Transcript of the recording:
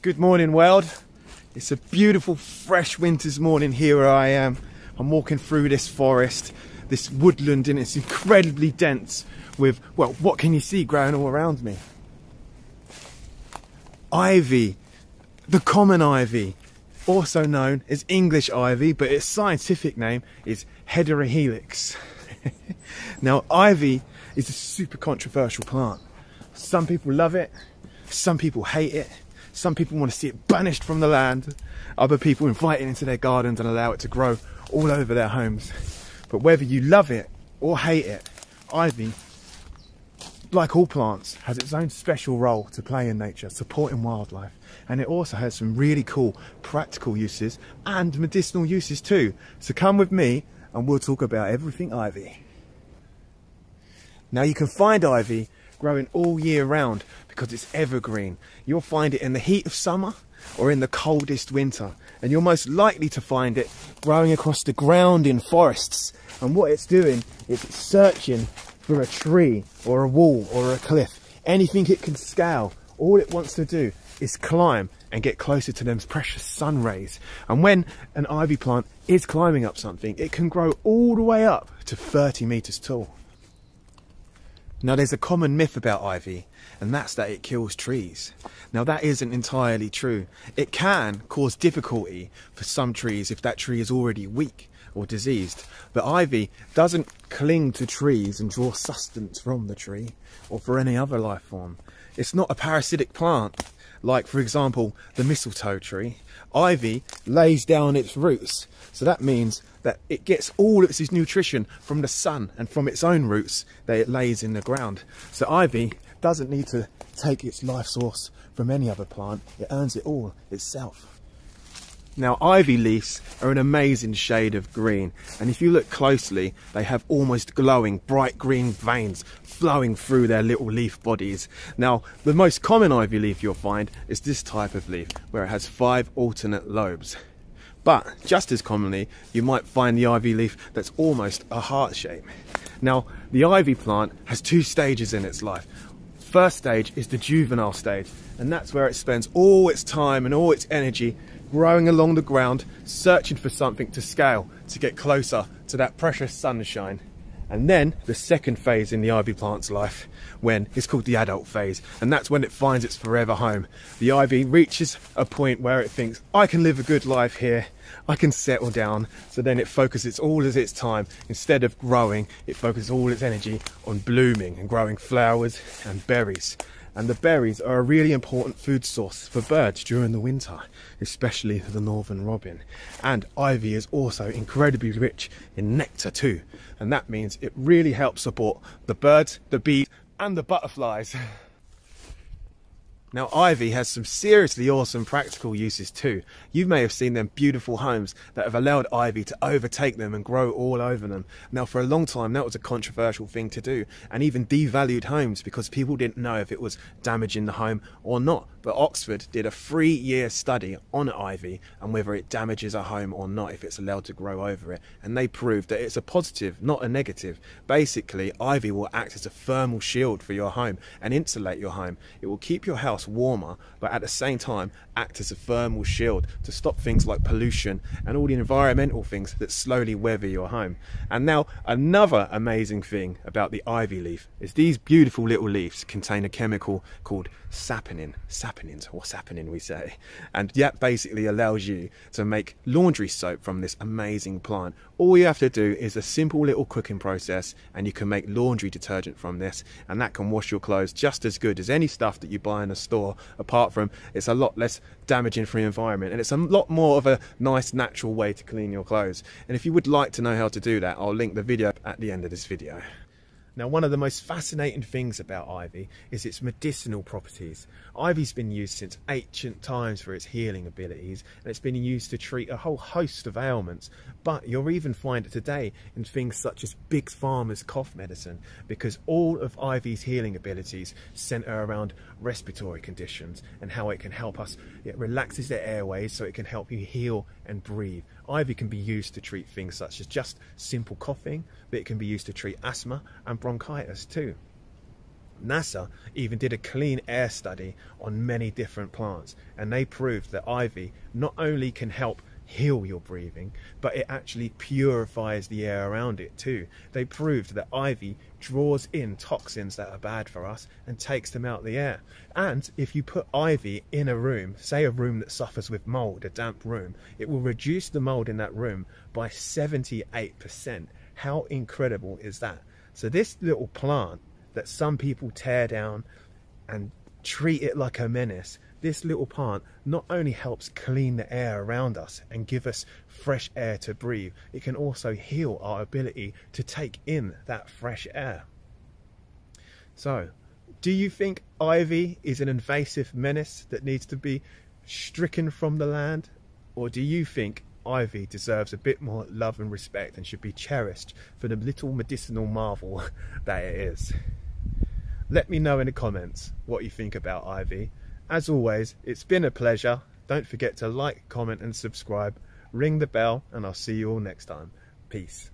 Good morning, world. It's a beautiful, fresh winter's morning here where I am. I'm walking through this forest, this woodland, and it's incredibly dense with, well, what can you see growing all around me? Ivy, the common ivy, also known as English ivy, but its scientific name is Hedera helix. Now, ivy is a super controversial plant. Some people love it, some people hate it. Some people want to see it banished from the land. Other people invite it into their gardens and allow it to grow all over their homes. But whether you love it or hate it, ivy, like all plants, has its own special role to play in nature, supporting wildlife. And it also has some really cool practical uses and medicinal uses too. So come with me and we'll talk about everything ivy. Now, you can find ivy growing all year round because it's evergreen. You'll find it in the heat of summer or in the coldest winter, and you're most likely to find it growing across the ground in forests. And what it's doing is it's searching for a tree or a wall or a cliff, anything it can scale. All it wants to do is climb and get closer to them precious sun rays. And when an ivy plant is climbing up something, it can grow all the way up to 30 meters tall. Now, there's a common myth about ivy, and that's that it kills trees. Now, that isn't entirely true. It can cause difficulty for some trees if that tree is already weak or diseased. But ivy doesn't cling to trees and draw sustenance from the tree or for any other life form. It's not a parasitic plant, like, for example, the mistletoe tree. Ivy lays down its roots, so that means that it gets all of its nutrition from the sun and from its own roots that it lays in the ground. So ivy doesn't need to take its life source from any other plant. It earns it all itself. Now, ivy leaves are an amazing shade of green, and if you look closely, they have almost glowing bright green veins flowing through their little leaf bodies. Now, the most common ivy leaf you'll find is this type of leaf, where it has 5 alternate lobes. But just as commonly, you might find the ivy leaf that's almost a heart shape. Now, the ivy plant has 2 stages in its life. First stage is the juvenile stage, and that's where it spends all its time and all its energy growing along the ground, searching for something to scale to get closer to that precious sunshine. And then the second phase in the ivy plant's life, when it's called the adult phase, and that's when it finds its forever home. The ivy reaches a point where it thinks, I can live a good life here, I can settle down. So then it focuses all of its time. Instead of growing, it focuses all its energy on blooming and growing flowers and berries. And the berries are a really important food source for birds during the winter, especially the northern robin. And ivy is also incredibly rich in nectar too, and that means it really helps support the birds, the bees and the butterflies. Now, ivy has some seriously awesome practical uses too. You may have seen them beautiful homes that have allowed ivy to overtake them and grow all over them. Now, for a long time, that was a controversial thing to do, and even devalued homes because people didn't know if it was damaging the home or not. But Oxford did a 3-year study on ivy and whether it damages a home or not if it's allowed to grow over it, and they proved that it's a positive, not a negative. Basically, ivy will act as a thermal shield for your home and insulate your home. It will keep your house warmer, but at the same time act as a thermal shield to stop things like pollution and all the environmental things that slowly weather your home. And now, another amazing thing about the ivy leaf is these beautiful little leaves contain a chemical called saponin. Saponins, or saponin we say, and that basically allows you to make laundry soap from this amazing plant. All you have to do is a simple little cooking process and you can make laundry detergent from this, and that can wash your clothes just as good as any stuff that you buy in a store, apart from it's a lot less damaging for the environment and it's a lot more of a nice natural way to clean your clothes. And if you would like to know how to do that, I'll link the video at the end of this video. Now, one of the most fascinating things about ivy is its medicinal properties. Ivy's been used since ancient times for its healing abilities, and it's been used to treat a whole host of ailments, but you'll even find it today in things such as big pharma's cough medicine, because all of ivy's healing abilities center around respiratory conditions and how it can help us. It relaxes the airways so it can help you heal and breathe. Ivy can be used to treat things such as just simple coughing, but it can be used to treat asthma and bronchitis too. NASA even did a clean air study on many different plants, and they proved that ivy not only can help heal your breathing, but it actually purifies the air around it too. They proved that ivy draws in toxins that are bad for us and takes them out the air. And if you put ivy in a room, say a room that suffers with mold, a damp room, it will reduce the mold in that room by 78%. How incredible is that? So this little plant that some people tear down and treat it like a menace, this little plant not only helps clean the air around us and give us fresh air to breathe, it can also heal our ability to take in that fresh air. So, do you think ivy is an invasive menace that needs to be stricken from the land? Or do you think ivy deserves a bit more love and respect and should be cherished for the little medicinal marvel that it is? Let me know in the comments what you think about ivy. As always, it's been a pleasure. Don't forget to like, comment and subscribe. Ring the bell and I'll see you all next time. Peace.